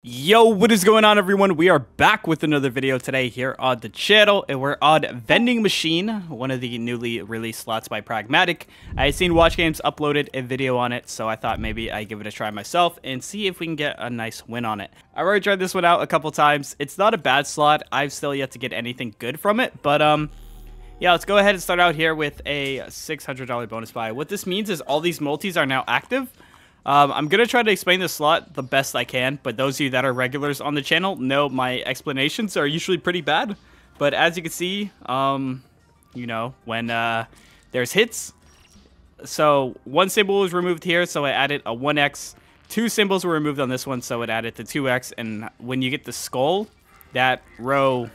Yo, what is going on, everyone? We are back with another video today here on the channel, and we're on Vending Machine, one of the newly released slots by Pragmatic. I had seen Watch Games uploaded a video on it, so I thought maybe I'd give it a try myself and see if we can get a nice win on it. I already tried this one out a couple times. It's not a bad slot. I've still yet to get anything good from it, but yeah, let's go ahead and start out here with a $600 bonus buy. What this means is all these multis are now active. I'm going to try to explain this slot the best I can, but those of you that are regulars on the channel know my explanations are usually pretty bad. But as you can see, you know, when there's hits, so one symbol was removed here, so I added a 1x. Two symbols were removed on this one, so it added the 2x. And when you get the skull, that row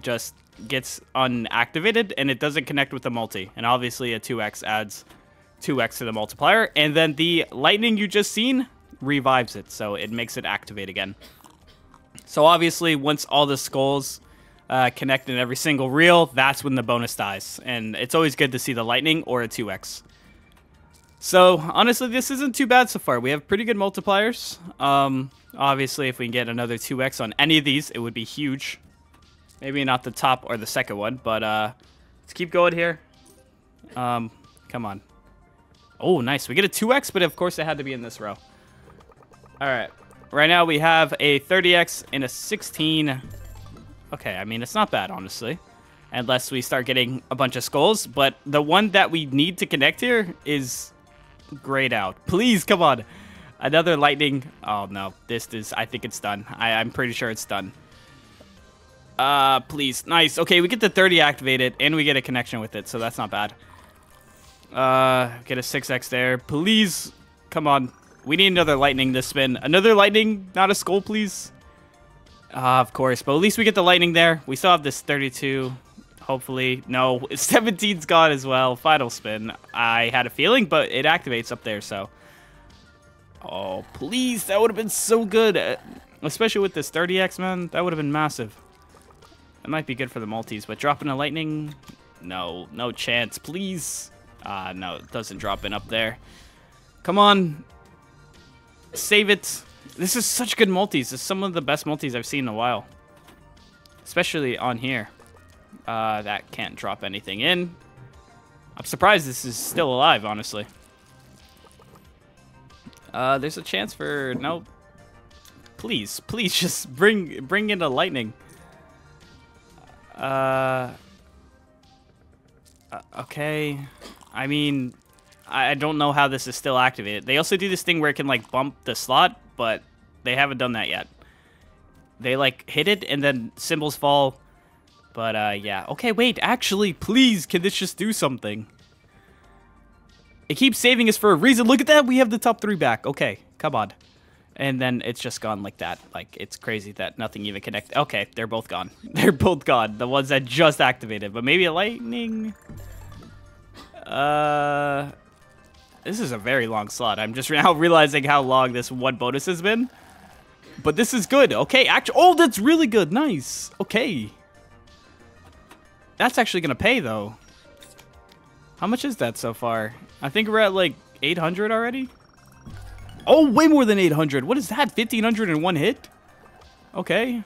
just gets unactivated, and it doesn't connect with the multi. And obviously a 2x adds 2x to the multiplier, and then the lightning you just seen revives it, so it makes it activate again. So obviously once all the skulls connect in every single reel, that's when the bonus dies, and it's always good to see the lightning or a 2x. So honestly, this isn't too bad so far. We have pretty good multipliers. Obviously if we can get another 2x on any of these, it would be huge. Maybe not the top or the second one, but let's keep going here. Come on. Oh, nice. We get a 2x, but of course it had to be in this row. All right. Right now we have a 30x and a 16. Okay, I mean, it's not bad, honestly. Unless we start getting a bunch of skulls. But the one that we need to connect here is grayed out. Please, come on. Another lightning. Oh, no. This is... I think it's done. I'm pretty sure it's done. Please. Nice. Okay, we get the 30 activated, and we get a connection with it, so that's not bad. Get a 6x there. Please. Come on. We need another lightning this spin. Another lightning, not a skull, please. Of course. But at least we get the lightning there. We still have this 32. Hopefully. No. 17's gone as well. Final spin. I had a feeling, but it activates up there, so. Oh, please. That would have been so good. Especially with this 30x, man. That would have been massive. That might be good for the multis, but dropping a lightning? No. No chance. Please. No, it doesn't drop in up there. Come on. Save it. This is such good multis. This is some of the best multis I've seen in a while. Especially on here. That can't drop anything in. I'm surprised this is still alive, honestly. There's a chance for... No. Please. Please just bring in a lightning. Okay... I mean, I don't know how this is still activated. They also do this thing where it can, like, bump the slot, but they haven't done that yet. They, like, hit it, and then symbols fall. But, yeah. Okay, wait. Actually, please, can this just do something? It keeps saving us for a reason. Look at that. We have the top three back. Okay, come on. And then it's just gone like that. Like, it's crazy that nothing even connected. Okay, they're both gone. They're both gone. The ones that just activated. But maybe a lightning... this is a very long slot. I'm just now realizing how long this one bonus has been. But this is good. Okay, actually, oh, that's really good. Nice. Okay. That's actually going to pay, though. How much is that so far? I think we're at, like, 800 already. Oh, way more than 800. What is that? 1,500 in one hit? Okay.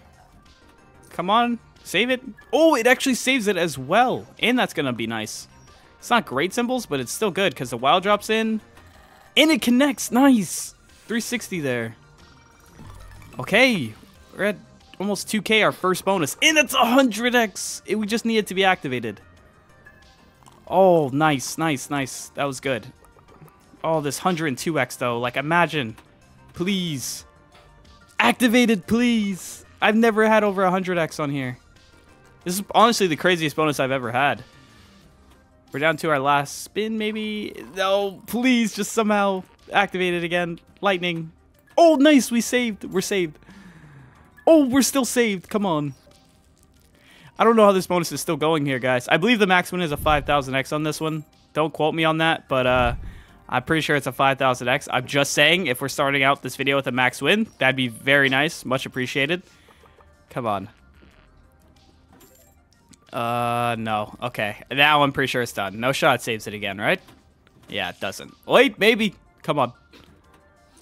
Come on. Save it. Oh, it actually saves it as well. And that's going to be nice. It's not great symbols, but it's still good because the wild drops in. And it connects. Nice. 360 there. Okay. We're at almost 2K, our first bonus. And it's 100x. We just need it to be activated. Oh, nice, nice, nice. That was good. Oh, this 102x, though. Like, imagine. Please. Activated, please. I've never had over 100x on here. This is honestly the craziest bonus I've ever had. We're down to our last spin, maybe. No, please, just somehow activate it again. Lightning. Oh, nice. We saved. We're saved. Oh, we're still saved. Come on. I don't know how this bonus is still going here, guys. I believe the maximum is a 5,000x on this one. Don't quote me on that, but I'm pretty sure it's a 5,000x. I'm just saying, if we're starting out this video with a max win, that'd be very nice. Much appreciated. Come on. No. Okay. Now I'm pretty sure it's done. No shot saves it again, right? Yeah, it doesn't. Wait, maybe. Come on.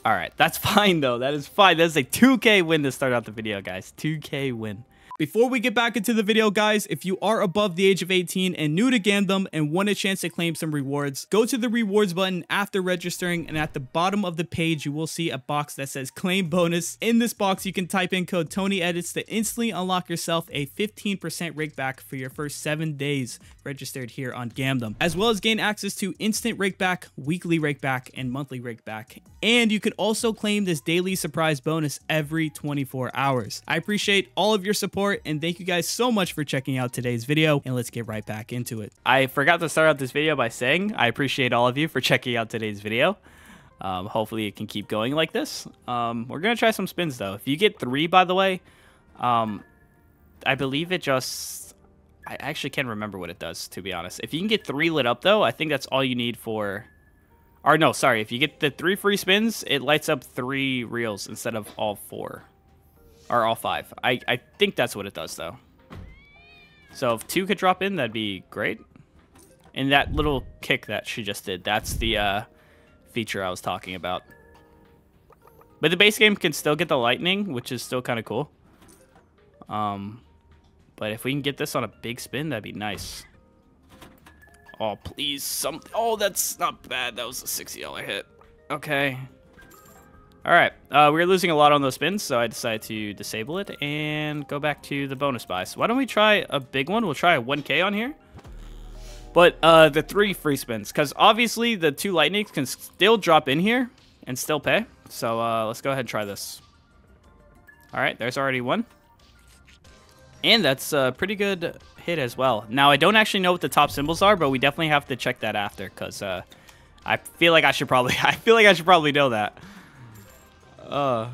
All right, that's fine though. That is fine. That's a 2K win to start out the video, guys. 2K win. Before we get back into the video, guys, if you are above the age of 18 and new to GAMDOM and want a chance to claim some rewards, go to the rewards button after registering, and at the bottom of the page, you will see a box that says claim bonus. In this box, you can type in code Tony Edits to instantly unlock yourself a 15% rakeback for your first 7 days registered here on GAMDOM, as well as gain access to instant rakeback, weekly rakeback, and monthly rakeback. And you can also claim this daily surprise bonus every 24 hours. I appreciate all of your support, and thank you guys so much for checking out today's video, and let's get right back into it. I forgot to start out this video by saying I appreciate all of you for checking out today's video. Hopefully it can keep going like this. We're gonna try some spins though. If you get three, by the way, I believe it just, I actually can't remember what it does, to be honest. If you can get three lit up though, I think that's all you need for, or no, sorry, if you get the 3 free spins, it lights up 3 reels instead of all 4. Or all 5. I think that's what it does, though. So if 2 could drop in, that'd be great. And that little kick that she just did, that's the feature I was talking about. But the base game can still get the lightning, which is still kind of cool. But if we can get this on a big spin, that'd be nice. Oh, please. Oh, that's not bad. That was a $60 hit. Okay. All right, we were losing a lot on those spins, so I decided to disable it and go back to the bonus buy. So why don't we try a big one? We'll try a 1K on here, but the 3 free spins, because obviously the 2 lightnings can still drop in here and still pay. So let's go ahead and try this. All right, there's already 1. And that's a pretty good hit as well. Now, I don't actually know what the top symbols are, but we definitely have to check that after, because I feel like I should probably know that. All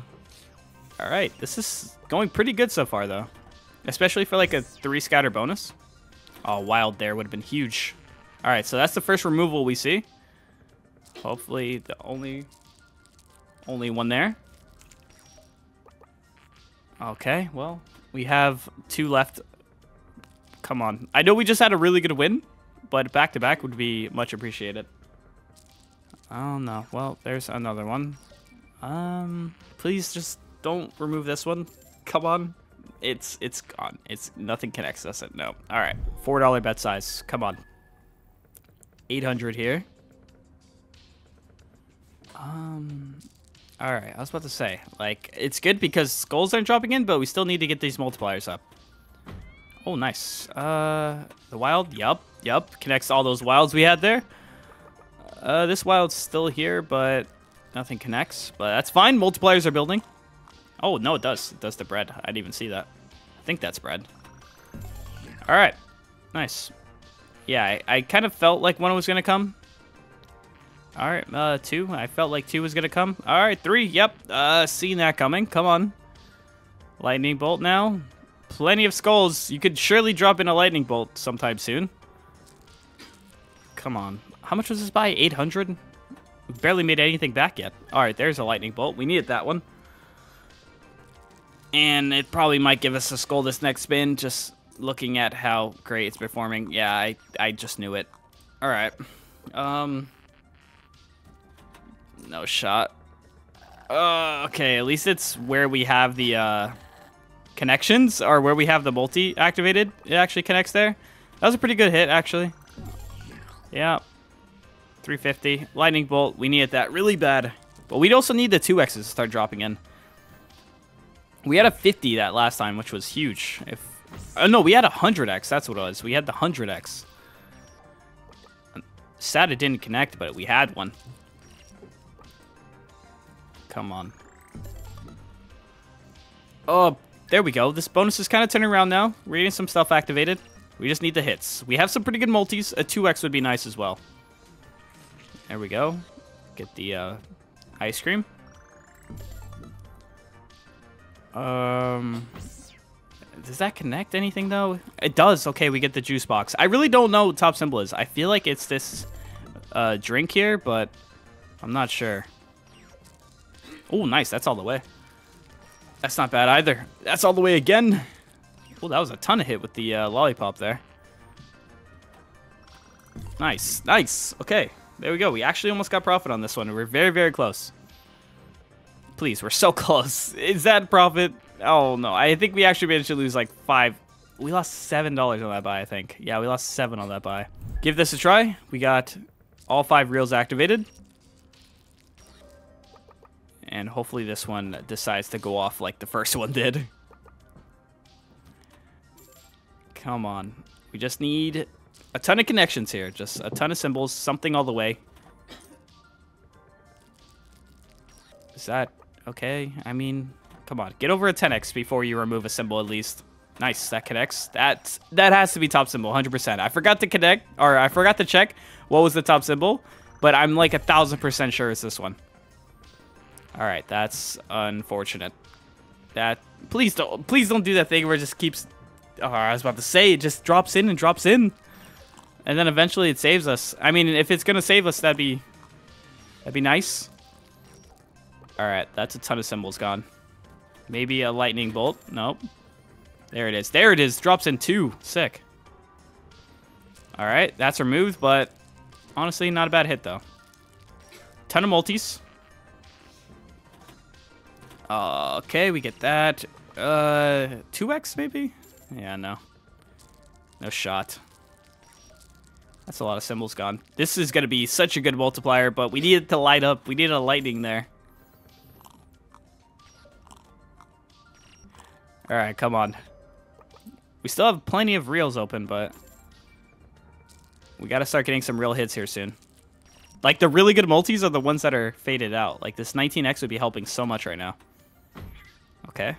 right, this is going pretty good so far though, especially for like a 3 scatter bonus. Oh, wild there would have been huge. All right, so that's the first removal we see. Hopefully the only one there. Okay, well, we have 2 left. Come on. I know we just had a really good win, but back-to-back would be much appreciated. Oh no, well, there's another one. Please just don't remove this one. Come on. It's gone. It's nothing connects us. No. All right. $4 bet size. Come on. 800 here. All right. I was about to say, like, it's good because skulls aren't dropping in, but we still need to get these multipliers up. Oh, nice. The wild. Yup. Connects all those wilds we had there. This wild's still here, but nothing connects, but that's fine. Multipliers are building. Oh, no, it does. It does the bread. I didn't even see that. I think that's bread. All right. Nice. Yeah, I kind of felt like one was going to come. All right, 2. I felt like 2 was going to come. All right, 3. Yep. Seeing that coming. Come on. Lightning bolt now. Plenty of skulls. You could surely drop in a lightning bolt sometime soon. Come on. How much was this by? 800? We barely made anything back yet. All right, there's a lightning bolt. We needed that one. And it probably might give us a skull this next spin, just looking at how great it's performing. Yeah, I just knew it. All right. No shot. Okay, at least it's where we have the connections, or where we have the multi activated. It actually connects there. That was a pretty good hit, actually. Yeah. 350 lightning bolt. We needed that really bad, but we'd also need the 2x's to start dropping in. We had a 50 that last time, which was huge. If no, we had a 100x. That's what it was. We had the 100x. Sad it didn't connect, but we had one. Come on. Oh, there we go. This bonus is kind of turning around now. We're getting some stuff activated. We just need the hits. We have some pretty good multis. A 2x would be nice as well. There we go. Get the ice cream. Does that connect anything, though? It does. Okay, we get the juice box. I really don't know what top symbol is. I feel like it's this drink here, but I'm not sure. Oh, nice. That's all the way. That's not bad either. That's all the way again. Well, that was a ton of hit with the lollipop there. Nice. Okay. There we go. We actually almost got profit on this one. We're very, very close. Please, we're so close. Is that profit? Oh no, I think we actually managed to lose like $5. We lost $7 on that buy, I think. Yeah, we lost $7 on that buy. Give this a try. We got all 5 reels activated. And hopefully this one decides to go off like the first one did. Come on. We just need a ton of connections here. Just a ton of symbols. Something all the way. Is that okay? I mean, come on. Get over a 10x before you remove a symbol at least. Nice, that connects. That has to be top symbol, 100%. I forgot to connect, or I forgot to check what was the top symbol, but I'm like 1000% sure it's this one. All right, that's unfortunate. That please don't do that thing where it just keeps. Oh, I was about to say it just drops in and drops in, and then eventually it saves us. I mean, if it's gonna save us, that'd be nice. All right, that's a ton of symbols gone. Maybe a lightning bolt. Nope. There it is. There it is. Drops in 2. Sick. All right. That's removed, but honestly, not a bad hit, though. Ton of multis. Okay, we get that. 2x, maybe? Yeah, no. No shot. That's a lot of symbols gone. This is going to be such a good multiplier, but we need it to light up. We need a lightning there. All right, come on. We still have plenty of reels open, but we got to start getting some real hits here soon. Like, the really good multis are the ones that are faded out. Like, this 19x would be helping so much right now. Okay,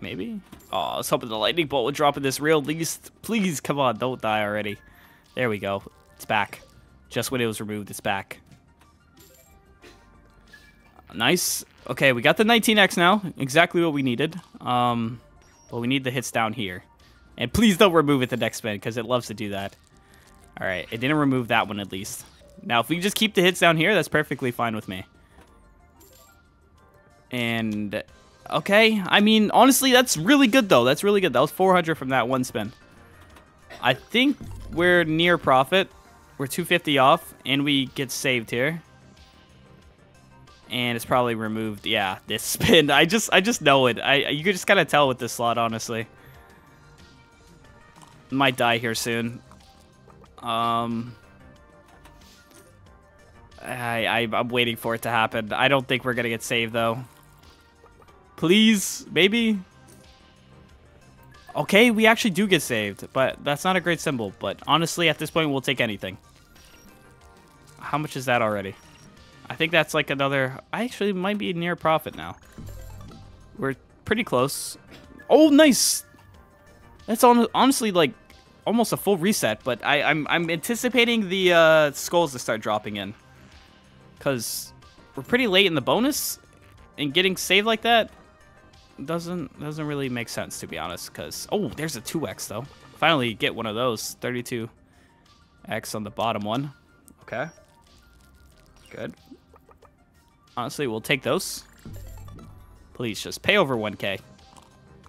maybe. Oh, I was hoping the lightning bolt would drop in this reel at least. Please, come on, don't die already. There we go. It's back. Just when it was removed, it's back. Nice. Okay, we got the 19x now. Exactly what we needed. But we need the hits down here. And please don't remove it the next spin, because it loves to do that. All right, it didn't remove that one at least. Now, if we just keep the hits down here, that's perfectly fine with me. And, okay. I mean, honestly, that's really good, though. That's really good. That was 400 from that one spin. I think we're near profit. We're 250 off, and we get saved here. And it's probably removed. Yeah, this spin. I just know it. You could just kind of tell with this slot, honestly. Might die here soon. I'm waiting for it to happen. I don't think we're gonna get saved though. Please, maybe. Okay, we actually do get saved, but that's not a great symbol. But honestly, at this point, we'll take anything. How much is that already? I think that's like another... I actually might be near profit now. We're pretty close. Oh, nice! That's honestly like almost a full reset, but I'm anticipating the skulls to start dropping in. Because we're pretty late in the bonus, and getting saved like that doesn't really make sense, to be honest. Because... Oh, there's a 2x, though. Finally get one of those. 32x on the bottom one. Okay. Good. Honestly, we'll take those. Please, just pay over 1k.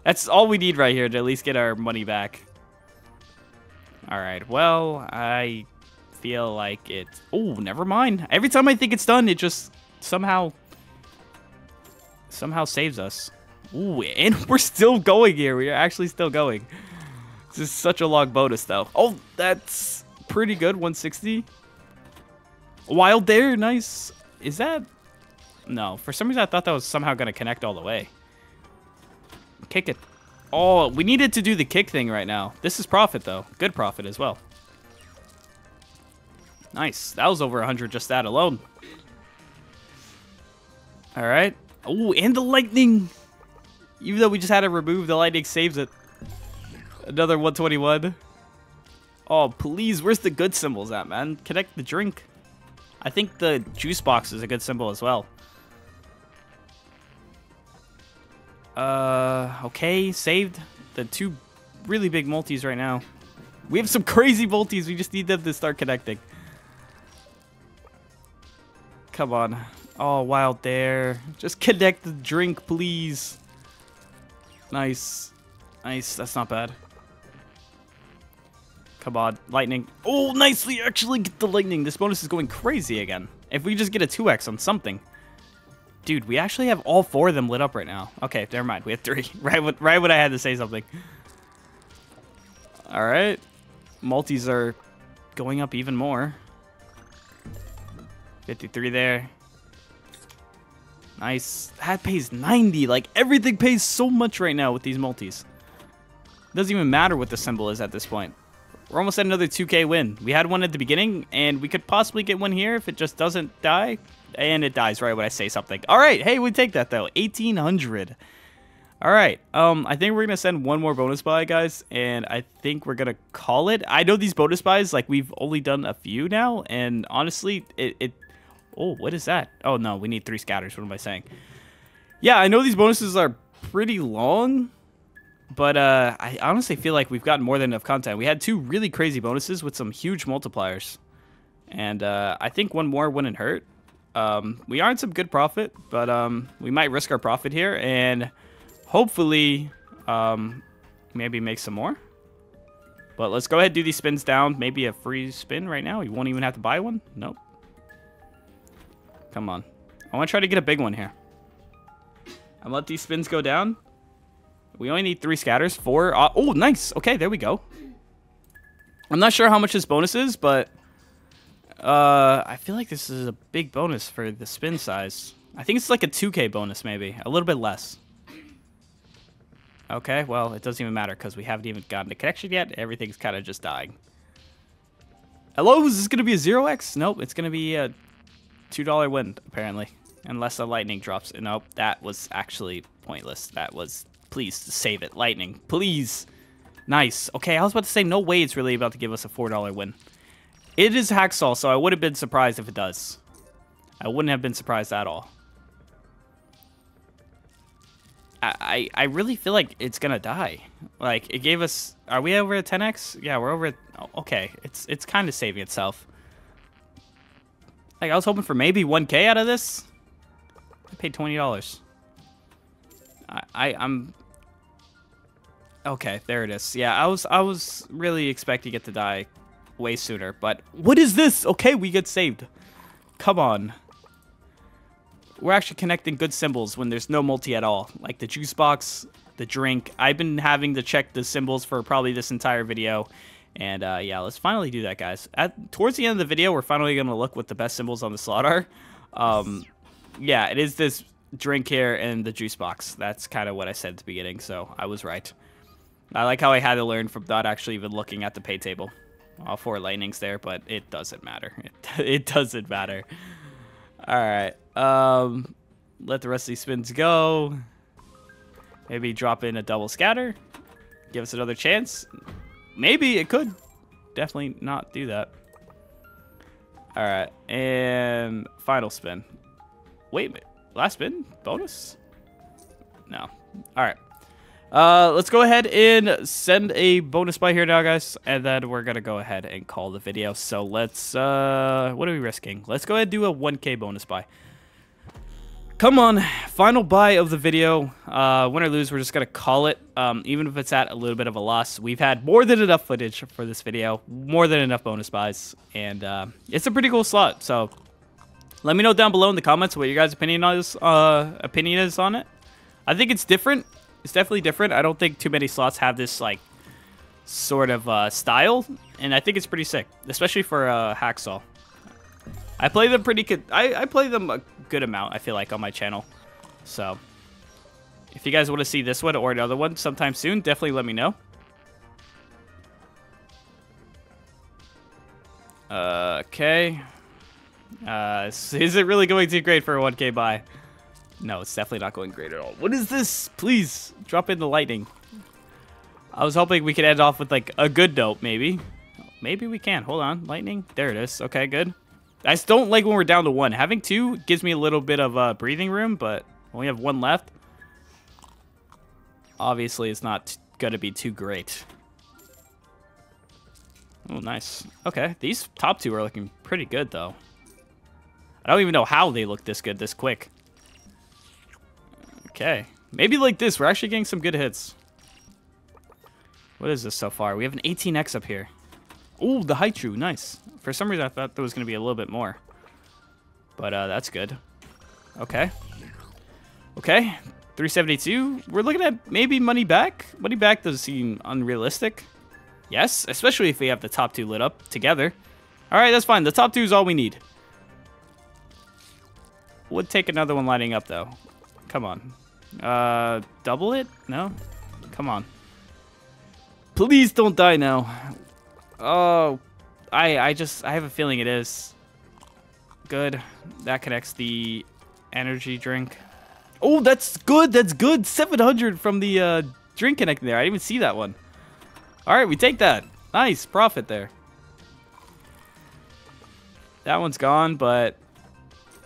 That's all we need right here to at least get our money back. Alright, well, I feel like it... Oh, never mind. Every time I think it's done, it just somehow saves us. Ooh, and we're still going here. We are actually still going. This is such a long bonus, though. Oh, that's pretty good. 160. Wild there. Nice. Is that... No, for some reason I thought that was somehow going to connect all the way. Kick it. Oh, we needed to do the kick thing right now. This is profit, though. Good profit as well. Nice. That was over 100 just that alone. All right. Oh, and the lightning. Even though we just had to remove, the lightning saves it. Another 121. Oh, please. Where's the good symbols at, man? Connect the drink. I think the juice box is a good symbol as well. Okay, saved the 2 really big multis right now. We have some crazy multis. We just need them to start connecting. Come on. Oh, wild there. Just connect the drink, please. Nice. Nice. That's not bad. Come on, lightning. Oh, nicely actually get the lightning. This bonus is going crazy again. If we just get a 2x on something, Dude, we actually have all four of them lit up right now. Okay, never mind. We have three. Right when I had to say something. All right. Multis are going up even more. 53 there. Nice. That pays 90. Like, everything pays so much right now with these multis. It doesn't even matter what the symbol is at this point. We're almost at another 2K win. We had one at the beginning, and we could possibly get one here if it just doesn't die. And it dies right when I say something. All right. Hey, we take that, though. 1,800. All right. I think we're going to send one more bonus buy, guys, and I think we're going to call it. I know these bonus buys, like, we've only done a few now, and honestly, oh, what is that? Oh, no, we need three scatters. What am I saying? Yeah, I know these bonuses are pretty long, but I honestly feel like we've gotten more than enough content. We had two really crazy bonuses with some huge multipliers, and I think one more wouldn't hurt. We aren't some good profit, but we might risk our profit here and hopefully maybe make some more. But let's go ahead and do these spins down. Maybe a free spin right now. You won't even have to buy one. Nope. Come on. I want to try to get a big one here. And let these spins go down. We only need three scatters. Four. Oh, nice. Okay, there we go. I'm not sure how much this bonus is, but I feel like this is a big bonus for the spin size. I think it's like a 2K bonus, maybe. A little bit less. Okay, well, it doesn't even matter because we haven't even gotten the connection yet. Everything's kind of just dying. Hello? Is this going to be a 0x? Nope, it's going to be a $2 win, apparently, unless the lightning drops. Nope, that was actually pointless. That was, please save it, lightning, please. Nice. Okay, I was about to say, no way it's really about to give us a $4 win. It is Hacksaw, so I would have been surprised if it does. I wouldn't have been surprised at all. I really feel like it's gonna die. Like, it gave us, are we over at 10x? Yeah, we're over at, okay, it's kind of saving itself. Like, I was hoping for maybe 1K out of this. I paid $20. I'm okay. There it is. Yeah, I was really expecting it to die way sooner. But what is this? Okay, we get saved. Come on. We're actually connecting good symbols when there's no multi at all, like the juice box, the drink. I've been having to check the symbols for probably this entire video. And, yeah, let's finally do that, guys. Towards the end of the video, we're finally going to look what the best symbols on the slot are. Yeah, it is this drink here and the juice box. That's kind of what I said at the beginning, so I was right. I like how I had to learn from not actually even looking at the pay table. All four lightnings there, but it doesn't matter. It doesn't matter. All right. Let the rest of these spins go. Maybe drop in a double scatter. Give us another chance. Maybe it could definitely not do that. All right, and final spin. Wait a minute, last spin bonus? No. All right, let's go ahead and send a bonus buy here now, guys, and then we're gonna go ahead and call the video. So let's what are we risking? Let's go ahead and do a 1K bonus buy. Come on, final buy of the video. Win or lose, we're just going to call it, even if it's at a little bit of a loss. We've had more than enough footage for this video, more than enough bonus buys, and it's a pretty cool slot. So let me know down below in the comments what your guys' opinion is on it. I think it's different. It's definitely different. I don't think too many slots have this like sort of style, and I think it's pretty sick, especially for Hacksaw. I play them pretty good. I play them a good amount, I feel like, on my channel. So if you guys want to see this one or another one sometime soon, definitely let me know. Okay. Is it really going too great for a 1K buy? No, it's definitely not going great at all. What is this? Please drop in the lightning. I was hoping we could end off with like a good note, maybe. Maybe we can. Hold on. Lightning. There it is. Okay, good. I just don't like when we're down to one. Having two gives me a little bit of breathing room, but I only have one left. Obviously, it's not going to be too great. Oh, nice. Okay, these top two are looking pretty good, though. I don't even know how they look this good this quick. Okay, maybe like this. We're actually getting some good hits. What is this so far? We have an 18x up here. Oh, the Haichu, nice. For some reason, I thought there was going to be a little bit more. But that's good. Okay. Okay, 372. We're looking at maybe money back. Money back doesn't seem unrealistic. Yes, especially if we have the top two lit up together. All right, that's fine. The top two is all we need. Would take another one lining up, though. Come on. Double it? No? Come on. Please don't die now. Oh, I have a feeling it is. Good. That connects the energy drink. Oh, that's good. That's good. 700 from the drink connecting there. I didn't even see that one. All right, we take that. Nice profit there. That one's gone, but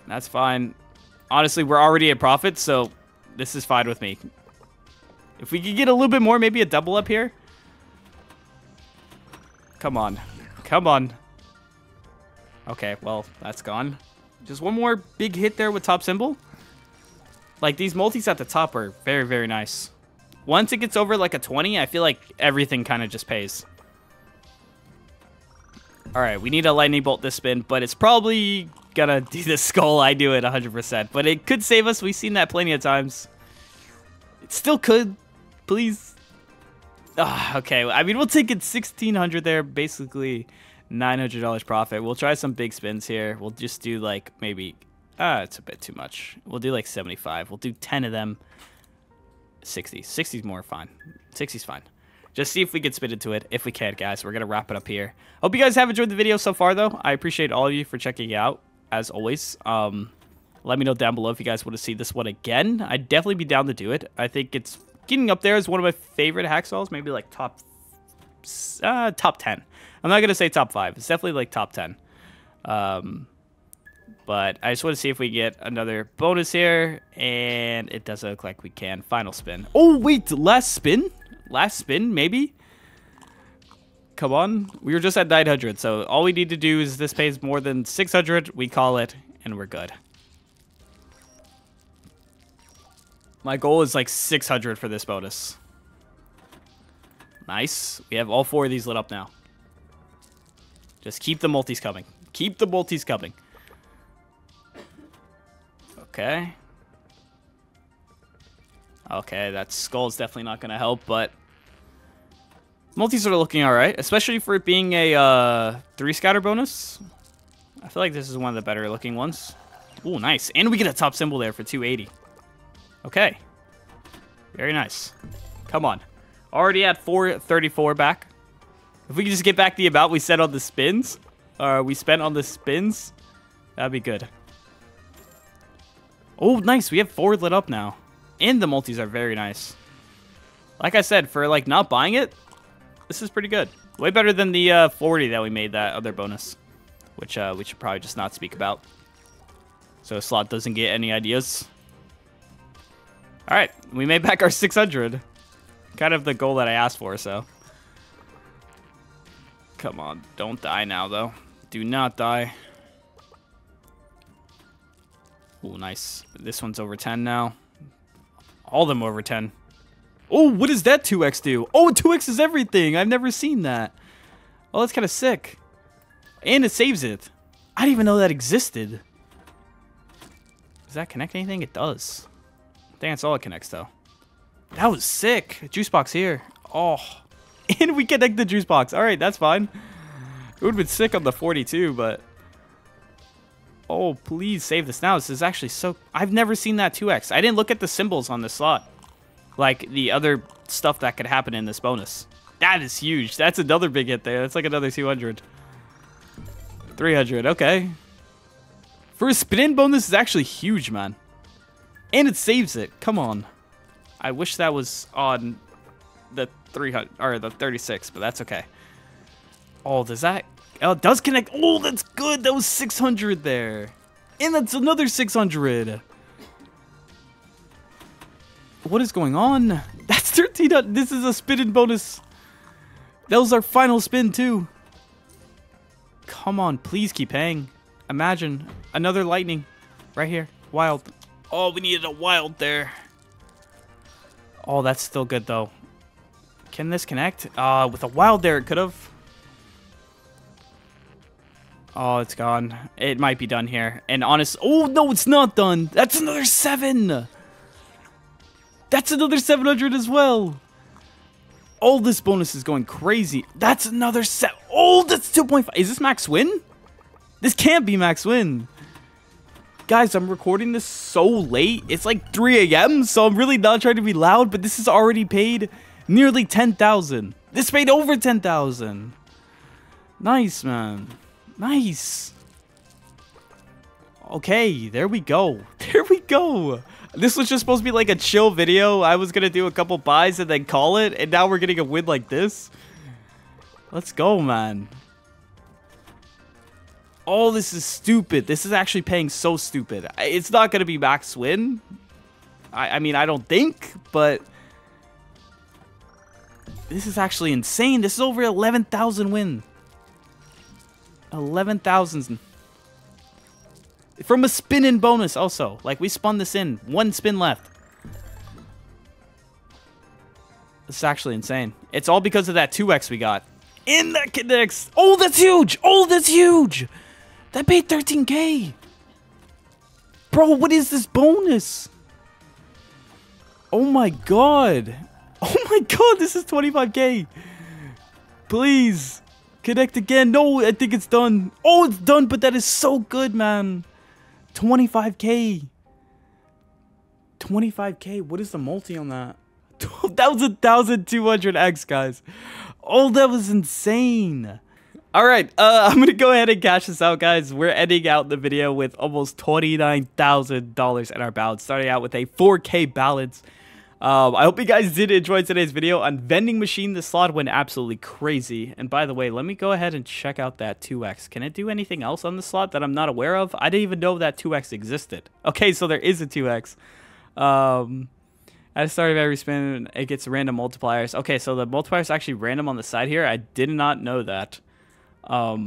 that's fine. Honestly, we're already at profit, so this is fine with me. If we could get a little bit more, maybe a double up here. Come on. Come on. Okay, well, that's gone. Just one more big hit there with top symbol. Like, these multis at the top are very, very nice. Once it gets over, like, a 20, I feel like everything kind of just pays. All right, we need a lightning bolt this spin, but it's probably gonna do the skull. I do it 100%, but it could save us. We've seen that plenty of times. It still could. Please. Oh, okay, I mean, we'll take it 1,600 there, basically $900 profit. We'll try some big spins here. We'll just do, like, maybe... it's a bit too much. We'll do like 75. We'll do 10 of them. 60. 60's more fine. 60's fine. Just see if we can spin into it. If we can't, guys, we're going to wrap it up here. Hope you guys have enjoyed the video so far, though. I appreciate all of you for checking it out, as always. Let me know down below if you guys want to see this one again. I'd definitely be down to do it. I think it's getting up there as one of my favorite hacksaws. Maybe like top 10. I'm not going to say top 5. It's definitely like top 10. But I just want to see if we get another bonus here. And it doesn't look like we can. Final spin. Oh, wait. Last spin? Last spin, maybe? Come on. We were just at 900. So all we need to do is this pays more than 600. We call it, and we're good. My goal is like 600 for this bonus. Nice. We have all 4 of these lit up now. Just keep the multis coming. Keep the multis coming. Okay. Okay, that skull is definitely not going to help, but multis are looking all right, especially for it being a 3 scatter bonus. I feel like this is one of the better looking ones. Ooh, nice. And we get a top symbol there for 280. Okay. Very nice. Come on. Already at 434 back. If we can just get back the amount we set on the spins, we spent on the spins, that'd be good. Oh, nice. We have 4 lit up now. And the multis are very nice. Like I said, for like not buying it, this is pretty good. Way better than the 40 that we made that other bonus, which we should probably just not speak about. So Slot doesn't get any ideas. All right. We made back our 600. Kind of the goal that I asked for, so. Come on. Don't die now, though. Do not die. Oh, nice. This one's over 10 now. All of them over 10. Oh, what does that 2x do? Oh, 2x is everything. I've never seen that. Oh, that's kind of sick. And it saves it. I didn't even know that existed. Does that connect anything? It does. I think that's all it connects, though. That was sick. Juice box here. Oh. And we connect the juice box. All right, that's fine. It would have been sick on the 42, but... Oh, please save this now. This is actually so... I've never seen that 2x. I didn't look at the symbols on this slot. Like, the other stuff that could happen in this bonus. That is huge. That's another big hit there. That's like another 200. 300. Okay. For a spin bonus is actually huge, man. And it saves it. Come on. I wish that was on the 300... Or the 36, but that's okay. Oh, does that... Oh, it does connect. Oh, that's good. That was 600 there. And that's another 600. What is going on? That's 13. This is a spin bonus. That was our final spin, too. Come on. Please keep paying. Imagine another lightning right here. Wild. Oh, we needed a wild there. Oh, that's still good, though. Can this connect? With a wild there, it could have. Oh, it's gone. It might be done here. And honest... Oh, no, it's not done. That's another 7. That's another 700 as well. All this bonus is going crazy. That's another set. Oh, that's 2.5. Is this max win? This can't be max win. Guys, I'm recording this so late. It's like 3 a.m., so I'm really not trying to be loud, but this has already paid nearly 10,000. This paid over 10,000. Nice, man. Nice. Okay, there we go. There we go. This was just supposed to be like a chill video. I was going to do a couple buys and then call it, and now we're getting a win like this. Let's go, man. Oh, this is stupid. This is actually paying so stupid. It's not going to be max win. I mean, I don't think, but this is actually insane. This is over 11,000 win. 11,000 from a spin-in bonus also. Like, we spun this in. One spin left. This is actually insane. It's all because of that 2x we got. In that connects. Oh, that's huge. Oh, that's huge. That paid 13K. Bro, what is this bonus? Oh my god. Oh my god, this is 25K. Please. Connect again. No, I think it's done. Oh, it's done, but that is so good, man. 25K. 25K. What is the multi on that? That was 1,200x, guys. Oh, that was insane. All right, I'm going to go ahead and cash this out, guys. We're ending out the video with almost $29,000 in our balance, starting out with a 4K balance. I hope you guys did enjoy today's video on Vending Machine. The slot went absolutely crazy. And by the way, let me go ahead and check out that 2x. Can it do anything else on the slot that I'm not aware of? I didn't even know that 2x existed. Okay, so there is a 2x. At the start of every spin, it gets random multipliers. Okay, so the multiplier is actually random on the side here. I did not know that. But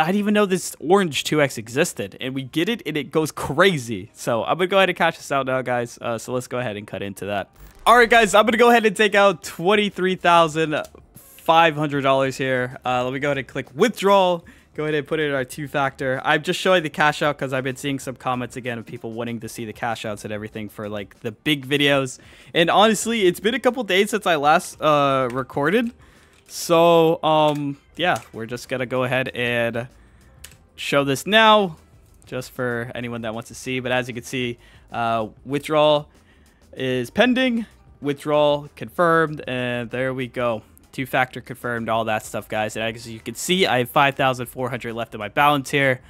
I didn't even know this orange 2x existed. And we get it, and it goes crazy. So I'm going to go ahead and cash this out now, guys. So let's go ahead and cut into that. All right, guys. I'm going to go ahead and take out $23,500 here. Let me go ahead and click withdrawal. Go ahead and put it in our two-factor. I'm just showing the cash out because I've been seeing some comments again of people wanting to see the cash outs and everything for, like, the big videos. And honestly, it's been a couple days since I last recorded. So, yeah, we're just going to go ahead and show this now just for anyone that wants to see. But as you can see, withdrawal is pending, withdrawal confirmed, and there we go. Two-factor confirmed, all that stuff, guys. And as you can see, I have 5,400 left in my balance here.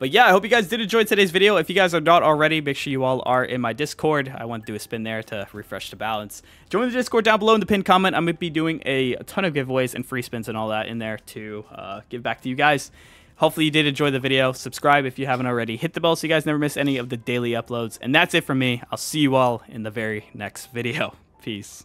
But yeah, I hope you guys did enjoy today's video. If you guys are not already, make sure you all are in my Discord. I want to do a spin there to refresh the balance. Join the Discord down below in the pinned comment. I'm going to be doing a ton of giveaways and free spins and all that in there to give back to you guys. Hopefully you did enjoy the video. Subscribe if you haven't already. Hit the bell so you guys never miss any of the daily uploads. And that's it from me. I'll see you all in the very next video. Peace.